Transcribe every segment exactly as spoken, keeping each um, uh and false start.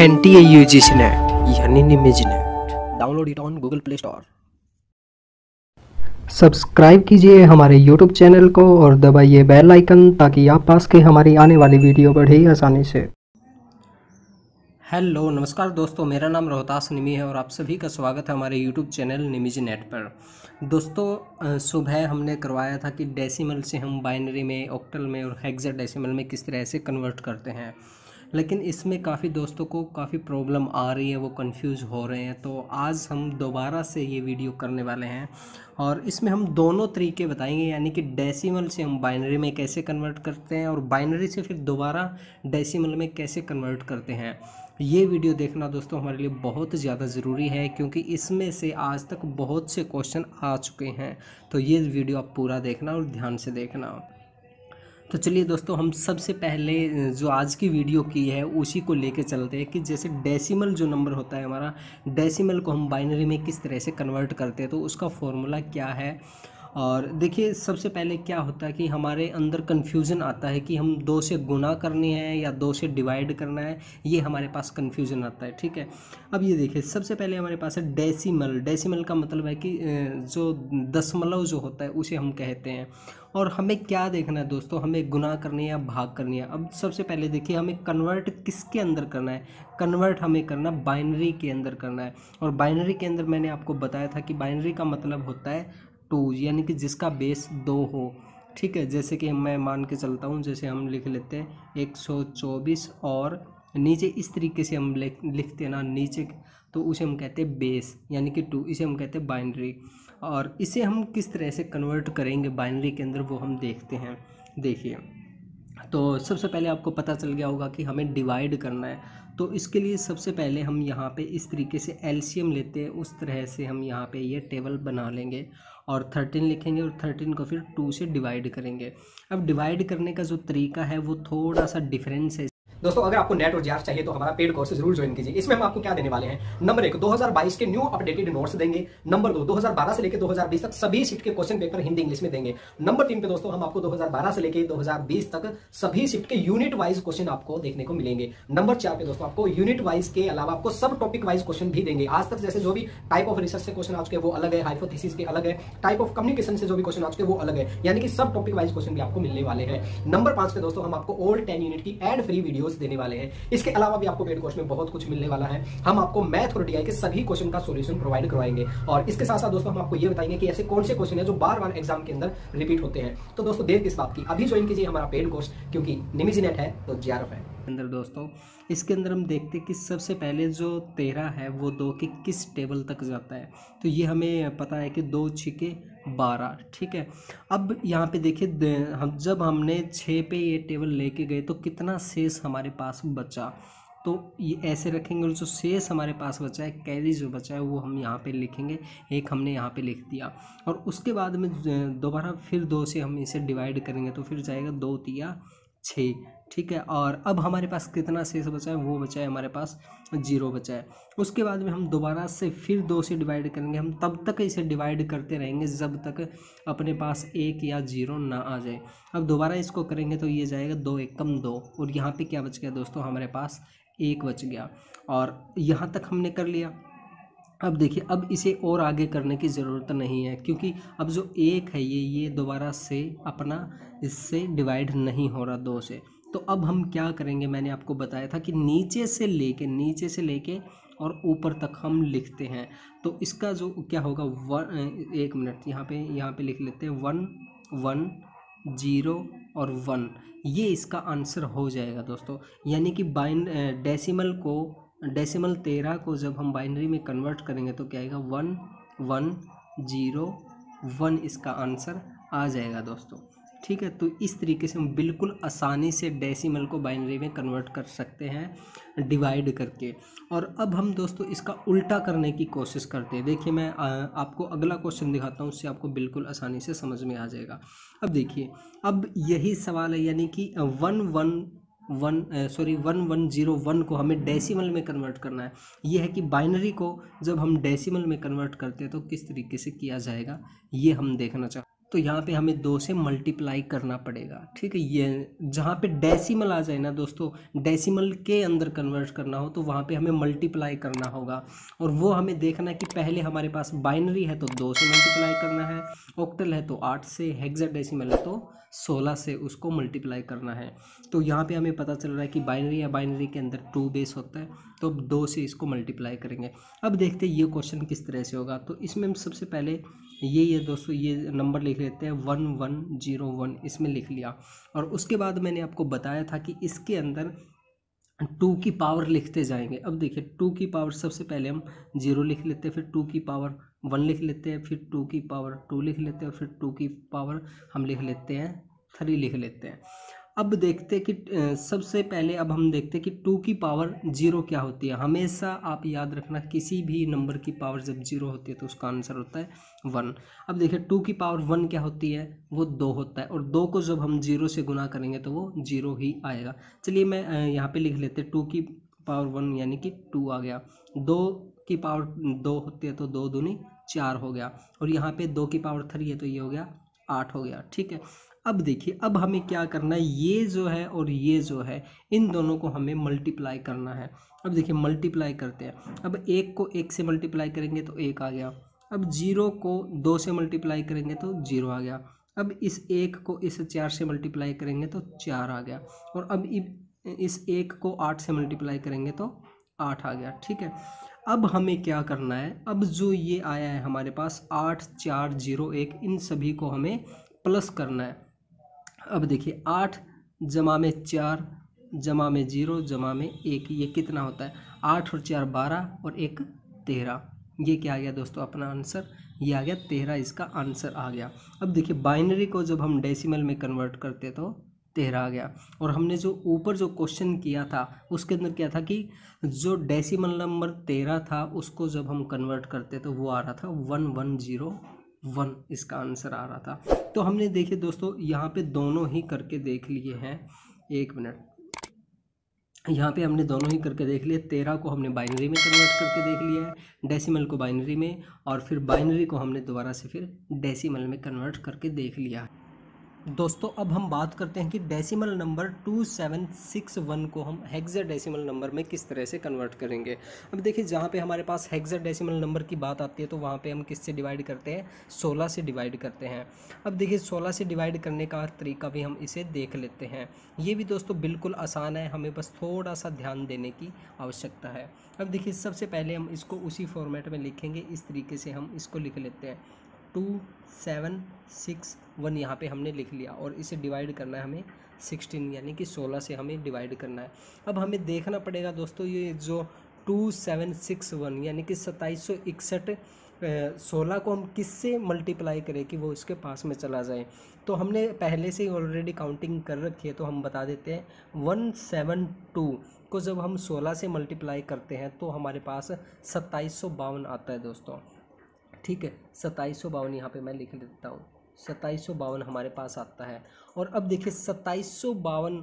N T A U G C Net यानी NimiJeNET, download it on Google Play Store. Subscribe कीजिए हमारे YouTube channel को और दबाइए बेल आइकन ताकि आप पास के हमारी आने वाली वीडियो पर ही आसानी से। हेलो नमस्कार दोस्तों, मेरा नाम रोहताश नेमी है और आप सभी का स्वागत है हमारे YouTube चैनल NimiJeNET पर। दोस्तों सुबह हमने करवाया था कि डेसिमल से हम बाइनरी में, ऑक्टल में और हेक्साडेसिमल में किस तरह से कन्वर्ट करते हैं, लेकिन इसमें काफ़ी दोस्तों को काफ़ी प्रॉब्लम आ रही है, वो कंफ्यूज हो रहे हैं। तो आज हम दोबारा से ये वीडियो करने वाले हैं और इसमें हम दोनों तरीके बताएंगे, यानी कि डेसिमल से हम बाइनरी में कैसे कन्वर्ट करते हैं और बाइनरी से फिर दोबारा डेसिमल में कैसे कन्वर्ट करते हैं। ये वीडियो देखना दोस्तों हमारे लिए बहुत ज़्यादा ज़रूरी है क्योंकि इसमें से आज तक बहुत से क्वेश्चन आ चुके हैं। तो ये वीडियो आप पूरा देखना और ध्यान से देखना। तो चलिए दोस्तों, हम सबसे पहले जो आज की वीडियो की है उसी को लेके चलते हैं कि जैसे डेसिमल जो नंबर होता है हमारा, डेसिमल को हम बाइनरी में किस तरह से कन्वर्ट करते हैं, तो उसका फॉर्मूला क्या है। और देखिए सबसे पहले क्या होता है कि हमारे अंदर कन्फ्यूज़न आता है कि हम दो से गुना करनी है या दो से डिवाइड करना है, ये हमारे पास कन्फ्यूज़न आता है। ठीक है, अब ये देखिए सबसे पहले हमारे पास है डेसिमल। डेसिमल का मतलब है कि जो दशमलव जो होता है उसे हम कहते हैं। और हमें क्या देखना है दोस्तों, हमें गुना करनी है या भाग करनी है। अब सबसे पहले देखिए हमें कन्वर्ट किसके अंदर करना है, कन्वर्ट हमें करना बाइनरी के अंदर करना है। और बाइनरी के अंदर मैंने आपको बताया था कि बाइनरी का मतलब होता है टू, यानी कि जिसका बेस दो हो। ठीक है, जैसे कि मैं मान के चलता हूँ, जैसे हम लिख लेते हैं एक सौ चौबीस और नीचे इस तरीके से हम लिखते हैं ना नीचे, तो उसे हम कहते हैं बेस यानी कि टू, इसे हम कहते हैं बाइनरी। और इसे हम किस तरह से कन्वर्ट करेंगे बाइनरी के अंदर वो हम देखते हैं। देखिए तो सबसे पहले आपको पता चल गया होगा कि हमें डिवाइड करना है, तो इसके लिए सबसे पहले हम यहाँ पे इस तरीके से एलसीएम लेते हैं, उस तरह से हम यहाँ पे ये टेबल बना लेंगे और थर्टीन लिखेंगे और थर्टीन को फिर टू से डिवाइड करेंगे। अब डिवाइड करने का जो तरीका है वो थोड़ा सा डिफरेंस है। दोस्तों अगर आपको नेट और जीआर चाहिए तो हमारा पेड कोर्स जरूर ज्वाइन कीजिए। इसमें हम आपको क्या देने वाले हैं, नंबर एक दो हज़ार बाईस के न्यू अपडेटेड नोट्स देंगे, नंबर दो 2012 से लेकर दो हज़ार बीस तक सभी शिफ्ट के क्वेश्चन पेपर हिंदी इंग्लिश में देंगे, नंबर तीन पे दोस्तों हम आपको दो हज़ार बारह से लेकर दो हज़ार बीस तक सभी शिफ्ट के यूनिट वाइज क्वेश्चन आपको देखने को मिलेंगे, नंबर चार पे दोस्तों आपको यूनिट वाइज के अलावा आपको सब टॉपिक वाइज क्वेश्चन भी देंगे। आज तक जैसे जो भी टाइप ऑफ रिसर्च से क्वेश्चन आ चुके हैं वो अलग है, हाइपोथेसिस के अलग है, टाइप ऑफ कम्युनिकेशन से जो भी क्वेश्चन आ चुके हैं वो अलग है, यानी कि सब टॉपिक वाइज क्वेश्चन भी आपको मिलने वाले हैं। नंबर पांच पे दोस्तों हम आपको ऑल टेन यूनिट की एड फ्री वीडियो देने वाले हैं। इसके अलावा भी आपको पेड कोर्स में बहुत कुछ मिलने वाला है। हम आपको मैथ और डीआई के सभी क्वेश्चन का सॉल्यूशन प्रोवाइड करवाएंगे और इसके साथ साथ दोस्तों हम आपको ये बताएंगे कि ऐसे कौन से क्वेश्चन है जो बार बार एग्जाम के अंदर रिपीट होते हैं। तो दोस्तों देर किस बात की, अभी ज्वाइन कीजिए हमारा पेड कोर्स, क्योंकि NimiJeNET है तो जीआरएफ है अंदर। दोस्तों इसके अंदर हम देखते हैं कि सबसे पहले जो तेरह है वो दो के किस टेबल तक जाता है, तो ये हमें पता है कि दो छिके बारह। ठीक है, अब यहाँ पे देखिए हम जब हमने छः पे ये टेबल लेके गए तो कितना शेष हमारे पास बचा, तो ये ऐसे रखेंगे और जो शेष हमारे पास बचा है, कैरी जो बचा है वो हम यहाँ पे लिखेंगे, एक हमने यहाँ पे लिख दिया। और उसके बाद में दोबारा फिर दो से हम इसे डिवाइड करेंगे तो फिर जाएगा दो तिया छः। ठीक है, और अब हमारे पास कितना शेष बचा है, वो बचा है हमारे पास जीरो बचा है। उसके बाद में हम दोबारा से फिर दो से डिवाइड करेंगे, हम तब तक इसे डिवाइड करते रहेंगे जब तक अपने पास एक या जीरो ना आ जाए। अब दोबारा इसको करेंगे तो ये जाएगा दो एक कम दो, और यहाँ पे क्या बच गया दोस्तों, हमारे पास एक बच गया। और यहाँ तक हमने कर लिया। अब देखिए अब इसे और आगे करने की ज़रूरत नहीं है क्योंकि अब जो एक है ये ये दोबारा से अपना इससे डिवाइड नहीं हो रहा दो से। तो अब हम क्या करेंगे, मैंने आपको बताया था कि नीचे से लेके नीचे से लेके और ऊपर तक हम लिखते हैं। तो इसका जो क्या होगा वन, एक मिनट यहाँ पे यहाँ पे लिख लेते हैं वन वन जीरो और वन, ये इसका आंसर हो जाएगा दोस्तों। यानी कि बाइन डेसिमल को डेसिमल तेरह को जब हम बाइनरी में कन्वर्ट करेंगे तो क्या आएगा वन वन जीरो वन, इसका आंसर आ जाएगा दोस्तों। ठीक है, तो इस तरीके से हम बिल्कुल आसानी से डेसिमल को बाइनरी में कन्वर्ट कर सकते हैं डिवाइड करके। और अब हम दोस्तों इसका उल्टा करने की कोशिश करते हैं। देखिए मैं आपको अगला क्वेश्चन दिखाता हूँ, उससे आपको बिल्कुल आसानी से समझ में आ जाएगा। अब देखिए अब यही सवाल है, यानी कि one one one sorry one one zero one को हमें डेसिमल में कन्वर्ट करना है। ये है कि बाइनरी को जब हम डेसिमल में कन्वर्ट करते हैं तो किस तरीके से किया जाएगा, ये हम देखना चाहते हैं। तो यहाँ पे हमें दो से मल्टीप्लाई करना पड़ेगा। ठीक है, ये जहाँ पे डेसिमल आ जाए ना दोस्तों, डेसिमल के अंदर कन्वर्ट करना हो तो वहाँ पे हमें मल्टीप्लाई करना होगा, और वो हमें देखना है कि पहले हमारे पास बाइनरी है तो दो से मल्टीप्लाई करना है, ऑक्टल है तो आठ से, हेक्साडेसिमल है तो सोलह से उसको मल्टीप्लाई करना है। तो यहाँ पे हमें पता चल रहा है कि बाइनरी या बाइनरी के अंदर टू बेस होता है, तो अब दो से इसको मल्टीप्लाई करेंगे। अब देखते हैं ये क्वेश्चन किस तरह से होगा। तो इसमें हम सबसे पहले ये ये दोस्तों ये नंबर लिख लेते हैं वन वन जीरो वन, इसमें लिख लिया। और उसके बाद मैंने आपको बताया था कि इसके अंदर टू की पावर लिखते जाएंगे। अब देखिए टू की पावर सबसे पहले हम जीरो लिख लेते हैं, फिर टू की पावर वन लिख लेते हैं, फिर टू की पावर टू लिख लेते हैं, और फिर टू की पावर हम लिख लेते हैं थ्री लिख लेते हैं। अब देखते कि सबसे पहले अब हम देखते कि टू की पावर जीरो क्या होती है। हमेशा आप याद रखना किसी भी नंबर की पावर जब जीरो होती है तो उसका आंसर होता है वन। अब देखिए टू की पावर वन क्या होती है, वो दो होता है, और दो को जब हम जीरो से गुना करेंगे तो वो जीरो ही आएगा। चलिए मैं यहाँ पे लिख लेते टू की पावर वन यानी कि टू आ गया, दो की पावर दो होती है तो दो दूनी चार हो गया, और यहाँ पर दो की पावर थ्री है तो ये हो गया आठ हो गया। ठीक है, अब देखिए अब हमें क्या करना है, ये जो है और ये जो है इन दोनों को हमें मल्टीप्लाई करना है। अब देखिए मल्टीप्लाई करते हैं। अब एक को एक से मल्टीप्लाई करेंगे तो एक आ गया, अब जीरो को दो से मल्टीप्लाई करेंगे तो जीरो आ गया, अब इस एक को इस चार से मल्टीप्लाई करेंगे तो चार आ गया, और अब इस एक को आठ से मल्टीप्लाई करेंगे तो आठ आ गया। ठीक है, अब हमें क्या करना है, अब जो ये आया है हमारे पास आठ चार जीरो एक, इन सभी को हमें प्लस करना है। अब देखिए आठ जमा में चार जमा में जीरो जमा में एक, ये कितना होता है, आठ और चार बारह और एक तेरह। ये क्या आ गया दोस्तों अपना आंसर, ये आ गया तेरह, इसका आंसर आ गया। अब देखिए बाइनरी को जब हम डेसिमल में कन्वर्ट करते तो तेरह आ गया। और हमने जो ऊपर जो क्वेश्चन किया था उसके अंदर क्या था कि जो डेसिमल नंबर तेरह था उसको जब हम कन्वर्ट करते तो वो आ रहा था वन वन जीरो वन, इसका आंसर आ रहा था। तो हमने देखिए दोस्तों यहाँ पे दोनों ही करके देख लिए हैं, एक मिनट, यहाँ पे हमने दोनों ही करके देख लिए। तेरह को हमने बाइनरी में कन्वर्ट करके देख लिया है, डेसिमल को बाइनरी में, और फिर बाइनरी को हमने दोबारा से फिर डेसिमल में कन्वर्ट करके देख लिया है। दोस्तों अब हम बात करते हैं कि decimal number two seven six one को हम हेक्साडेसिमल नंबर में किस तरह से कन्वर्ट करेंगे। अब देखिए जहाँ पे हमारे पास हेक्साडेसिमल नंबर की बात आती है तो वहाँ पे हम किससे डिवाइड करते हैं, सोलह से डिवाइड करते हैं। अब देखिए सोलह से डिवाइड करने का तरीका भी हम इसे देख लेते हैं। ये भी दोस्तों बिल्कुल आसान है, हमें बस थोड़ा सा ध्यान देने की आवश्यकता है। अब देखिए सबसे पहले हम इसको उसी फॉर्मेट में लिखेंगे, इस तरीके से हम इसको लिख लेते हैं टू सेवन सिक्स वन, यहाँ पे हमने लिख लिया, और इसे डिवाइड करना है हमें सिक्सटीन यानी कि सोलह से हमें डिवाइड करना है। अब हमें देखना पड़ेगा दोस्तों ये जो टू सेवन सिक्स वन यानी कि सत्ताईस सौ इकसठ सोलह को हम किससे मल्टीप्लाई करें कि वो इसके पास में चला जाए। तो हमने पहले से ही ऑलरेडी काउंटिंग कर रखी है तो हम बता देते हैं वन सेवन टू को जब हम सोलह से मल्टीप्लाई करते हैं तो हमारे पास सत्ताईस सौ बावन आता है दोस्तों। ठीक है, सत्ताईस सौ बावन यहाँ पर मैं लिख देता हूँ, सत्ताईस सौ बावन हमारे पास आता है। और अब देखिए सत्ताईस सौ बावन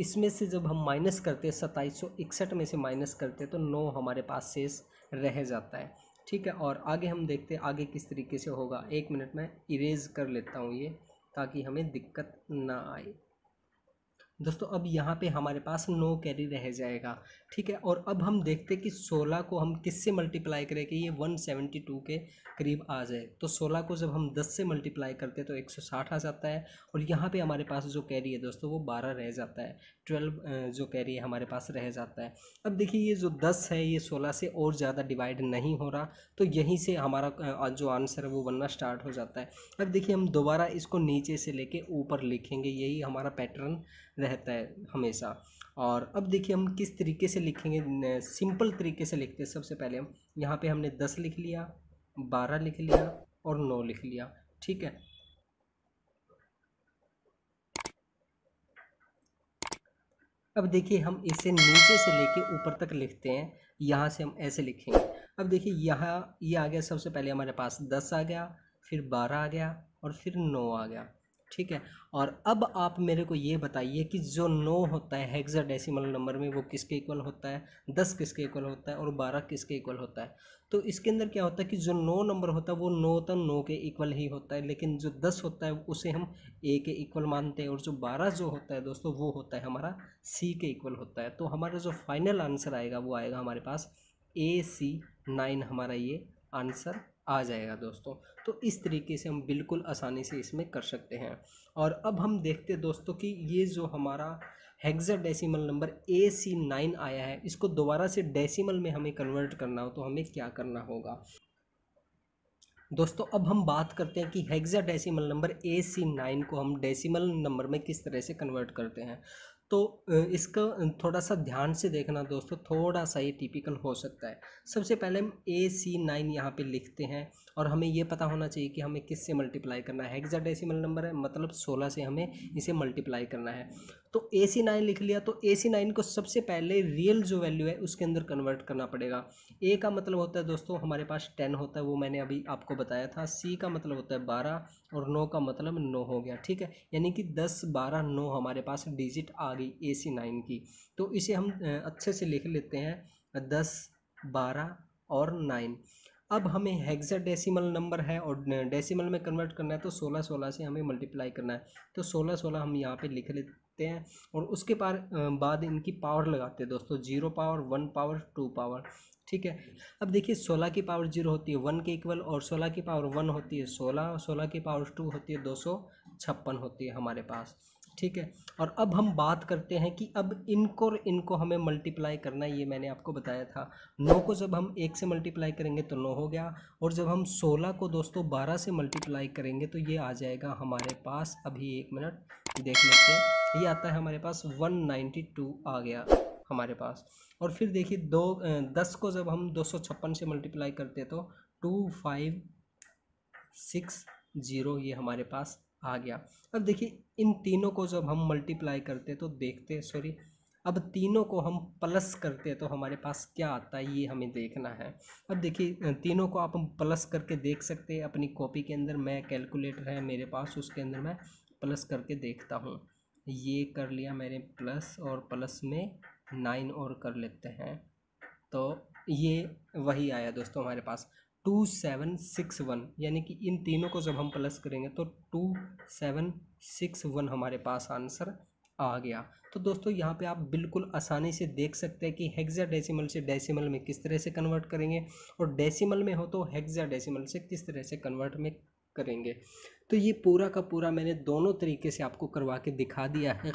इसमें से जब हम माइनस करते हैं, सत्ताईस सौ इकसठ में से माइनस करते हैं तो नौ हमारे पास शेष रह जाता है। ठीक है, और आगे हम देखते हैं आगे किस तरीके से होगा। एक मिनट में इरेज कर लेता हूँ ये, ताकि हमें दिक्कत ना आए। दोस्तों अब यहाँ पे हमारे पास नो कैरी रह जाएगा। ठीक है, और अब हम देखते हैं कि सोलह को हम किससे मल्टीप्लाई करें कि ये एक सौ बहत्तर के करीब आ जाए। तो सोलह को जब हम दस से मल्टीप्लाई करते हैं तो एक सौ साठ आ जाता है, और यहाँ पे हमारे पास जो कैरी है दोस्तों वो बारह रह जाता है, बारह जो कैरी है हमारे पास रह जाता है। अब देखिए ये जो दस है ये सोलह से और ज़्यादा डिवाइड नहीं हो रहा, तो यहीं से हमारा जो आंसर है वो बनना स्टार्ट हो जाता है। अब देखिए हम दोबारा इसको नीचे से लेके ऊपर लिखेंगे, यही हमारा पैटर्न रहता है हमेशा। और अब देखिए हम किस तरीके से लिखेंगे, सिंपल तरीके से लिखते हैं। सबसे पहले हम यहाँ पे हमने दस लिख लिया, बारह लिख लिया और नौ लिख लिया। ठीक है, अब देखिए हम इसे नीचे से लेके ऊपर तक लिखते हैं, यहाँ से हम ऐसे लिखेंगे। अब देखिए यहाँ ये यह आ गया, सबसे पहले हमारे पास दस आ गया, फिर बारह आ गया और फिर नौ आ गया। ठीक है। और अब आप मेरे को ये बताइए कि जो नौ होता है हेक्साडेसिमल नंबर में वो किसके इक्वल होता है, दस किसके इक्वल होता है और बारह किसके इक्वल होता है। तो इसके अंदर क्या होता है कि जो नौ नंबर होता है वो नौ तो नौ के इक्वल ही होता है, लेकिन जो दस होता है उसे हम ए के इक्वल मानते हैं, और जो बारह जो होता है दोस्तों वो होता है हमारा सी के इक्वल होता है। तो हमारा जो फाइनल आंसर आएगा वो आएगा हमारे पास ए सी नाइन, हमारा ये आंसर आ जाएगा दोस्तों। तो इस तरीके से हम बिल्कुल आसानी से इसमें कर सकते हैं। और अब हम देखते हैं दोस्तों कि ये जो हमारा hexadecimal number A C nine आया है इसको दोबारा से डेसिमल में हमें कन्वर्ट करना हो तो हमें क्या करना होगा। दोस्तों अब हम बात करते हैं कि hexadecimal number A C nine को हम डेसिमल नंबर में किस तरह से कन्वर्ट करते हैं। तो इसका थोड़ा सा ध्यान से देखना दोस्तों, थोड़ा सा ये टिपिकल हो सकता है। सबसे पहले हम ए सी नाइन यहाँ पर लिखते हैं और हमें ये पता होना चाहिए कि हमें किससे मल्टीप्लाई करना है। हेक्साडेसिमल नंबर है मतलब सोलह से हमें इसे मल्टीप्लाई करना है। तो ए सी नाइन लिख लिया, तो ए सी नाइन को सबसे पहले रियल जो वैल्यू है उसके अंदर कन्वर्ट करना पड़ेगा। ए का मतलब होता है दोस्तों हमारे पास टेन होता है, वो मैंने अभी आपको बताया था। सी का मतलब होता है बारह और नौ का मतलब नौ हो गया, ठीक है। यानी कि दस बारह नौ हमारे पास डिजिट आ गई ए सी नाइन की। तो इसे हम अच्छे से लिख लेते हैं, दस बारह और नाइन। अब हमें हेक्साडेसिमल नंबर है और डेसिमल में कन्वर्ट करना है, तो सोलह सोलह से हमें मल्टीप्लाई करना है। तो सोलह सोलह हम यहाँ पे लिख लेते हैं और उसके पार बाद इनकी पावर लगाते हैं दोस्तों, zero power one power two power, ठीक है। अब देखिए सोलह की पावर जीरो होती है वन के इक्वल, और सोलह की पावर वन होती है सोलह, और सोलह की पावर टू होती है दो सौ छप्पन होती है हमारे पास, ठीक है। और अब हम बात करते हैं कि अब इनको और इनको हमें मल्टीप्लाई करना है, ये मैंने आपको बताया था। नौ को जब हम एक से मल्टीप्लाई करेंगे तो नौ हो गया, और जब हम सोलह को दोस्तों बारह से मल्टीप्लाई करेंगे तो ये आ जाएगा हमारे पास, अभी एक मिनट देख लेते हैं, ये आता है हमारे पास एक सौ बानवे आ गया हमारे पास। और फिर देखिए दो दस को जब हम दो सौ छप्पन से मल्टीप्लाई करते तो टू फाइव सिक्स जीरो ये हमारे पास आ गया। अब देखिए इन तीनों को जब हम मल्टीप्लाई करते तो देखते सॉरी अब तीनों को हम प्लस करते तो हमारे पास क्या आता है ये हमें देखना है। अब देखिए तीनों को आप प्लस करके देख सकते हैं अपनी कॉपी के अंदर, मैं कैलकुलेटर है मेरे पास उसके अंदर मैं प्लस करके देखता हूँ। ये कर लिया मैंने प्लस और प्लस में नाइन और कर लेते हैं, तो ये वही आया दोस्तों हमारे पास टू सेवन सिक्स वन। यानी कि इन तीनों को जब हम प्लस करेंगे तो टू सेवन सिक्स वन हमारे पास आंसर आ गया। तो दोस्तों यहाँ पे आप बिल्कुल आसानी से देख सकते हैं कि हेक्साडेसिमल से डेसिमल में किस तरह से कन्वर्ट करेंगे, और डेसिमल में हो तो हेक्साडेसिमल से किस तरह से कन्वर्ट में करेंगे। तो ये पूरा का पूरा मैंने दोनों तरीके से आपको करवा के दिखा दिया है।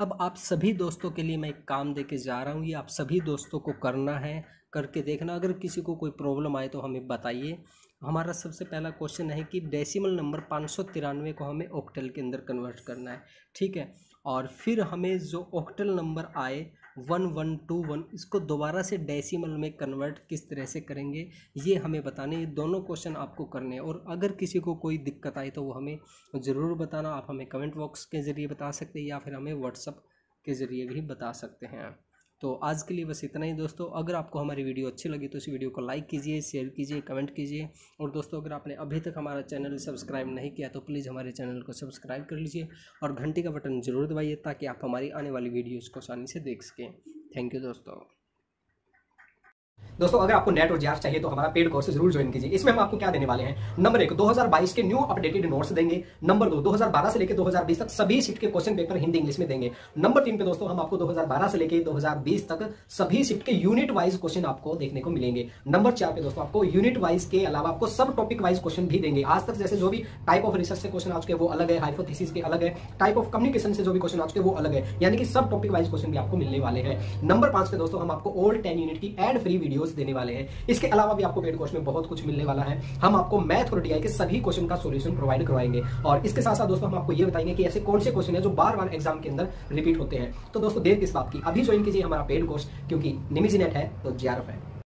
अब आप सभी दोस्तों के लिए मैं एक काम दे के जा रहा हूँ, ये आप सभी दोस्तों को करना है, करके देखना। अगर किसी को कोई प्रॉब्लम आए तो हमें बताइए। हमारा सबसे पहला क्वेश्चन है कि डेसिमल नंबर पाँच सौ तिरानवे को हमें ऑक्टल के अंदर कन्वर्ट करना है, ठीक है। और फिर हमें जो ऑक्टल नंबर आए वन वन टू वन इसको दोबारा से डेसिमल में कन्वर्ट किस तरह से करेंगे ये हमें बताने, ये दोनों क्वेश्चन आपको करने हैं। और अगर किसी को कोई दिक्कत आई तो वो हमें ज़रूर बताना, आप हमें कमेंट बॉक्स के ज़रिए बता सकते हैं या फिर हमें व्हाट्सअप के ज़रिए भी बता सकते हैं। तो आज के लिए बस इतना ही दोस्तों। अगर आपको हमारी वीडियो अच्छी लगी तो इस वीडियो को लाइक कीजिए, शेयर कीजिए, कमेंट कीजिए। और दोस्तों अगर आपने अभी तक हमारा चैनल सब्सक्राइब नहीं किया तो प्लीज़ हमारे चैनल को सब्सक्राइब कर लीजिए और घंटी का बटन जरूर दबाइए ताकि आप हमारी आने वाली वीडियोज़ को आसानी से देख सकें। थैंक यू दोस्तों। दोस्तों अगर आपको नेट और जीआर चाहिए तो हमारा पेड कोर्स जरूर ज्वाइन कीजिए। इसमें हम आपको क्या देने वाले हैं, नंबर एक दो हज़ार बाईस के न्यू अपडेटेड नोट्स देंगे, नंबर दो 2012 से लेकर दो हज़ार बीस तक सभी शिफ्ट के क्वेश्चन पेपर हिंदी इंग्लिश में देंगे, नंबर तीन पे दोस्तों हम आपको दो हज़ार बारह से लेकर दो हज़ार बीस तक सभी शिफ्ट के यूनिट वाइज क्वेश्चन आपको देखने को मिलेंगे, नंबर चार पे दोस्तों आपको यूनिट वाइज के अलावा आपको सब टॉपिक वाइज क्वेश्चन भी देंगे। आज तक जैसे जो भी टाइप ऑफ रिसर्च से क्वेश्चन आ चुके वो अलग है, हाइपोथेसिस के अलग है, टाइप ऑफ कम्युनिकेशन से जो भी क्वेश्चन आ चुके वो अलग है, यानी कि सब टॉपिक वाइज क्वेश्चन भी आपको मिलने वाले हैं। नंबर पांच पे दोस्तों हम आपको ऑल टेन यूनिट की एड फ्री वीडियो देने वाले हैं। इसके अलावा भी आपको पेड कोर्स में बहुत कुछ मिलने वाला है, हम आपको मैथ और डीआई के सभी क्वेश्चन का सॉल्यूशन प्रोवाइड करवाएंगे। और इसके साथ साथ दोस्तों हम आपको ये बताएंगे कि ऐसे कौन से क्वेश्चन है जो बार बार एग्जाम के अंदर रिपीट होते हैं। तो दोस्तों देर किस बात की, अभी ज्वाइन कीजिए हमारा पेड कोर्स, क्योंकि निमिजीनेट है तो जीआरएफ है।